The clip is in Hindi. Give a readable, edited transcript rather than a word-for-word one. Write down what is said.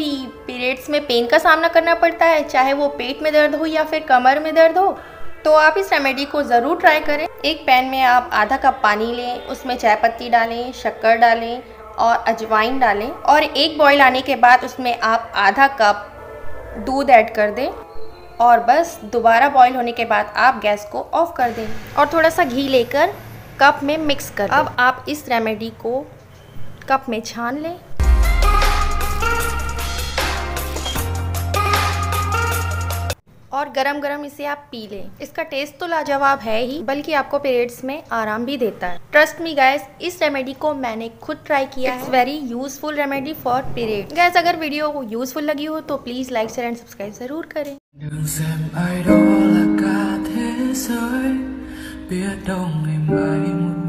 भी पीरियड्स में पेन का सामना करना पड़ता है, चाहे वो पेट में दर्द हो या फिर कमर में दर्द हो, तो आप इस रेमेडी को ज़रूर ट्राई करें। एक पैन में आप आधा कप पानी लें, उसमें चाय पत्ती डालें, शक्कर डालें और अजवाइन डालें और एक बॉईल आने के बाद उसमें आप आधा कप दूध ऐड कर दें और बस दोबारा बॉईल होने के बाद आप गैस को ऑफ कर दें और थोड़ा सा घी लेकर कप में मिक्स कर दें। अब आप इस रेमेडी को कप में छान लें। और गरम गरम इसे आप पी लें। इसका टेस्ट तो लाजवाब है ही, बल्कि आपको पीरियड्स में आराम भी देता है। ट्रस्ट मी गाइस, इस रेमेडी को मैंने खुद ट्राई किया है। It's very useful remedy for period. Guys, अगर वीडियो को यूजफुल लगी हो तो please like share and subscribe जरूर करें।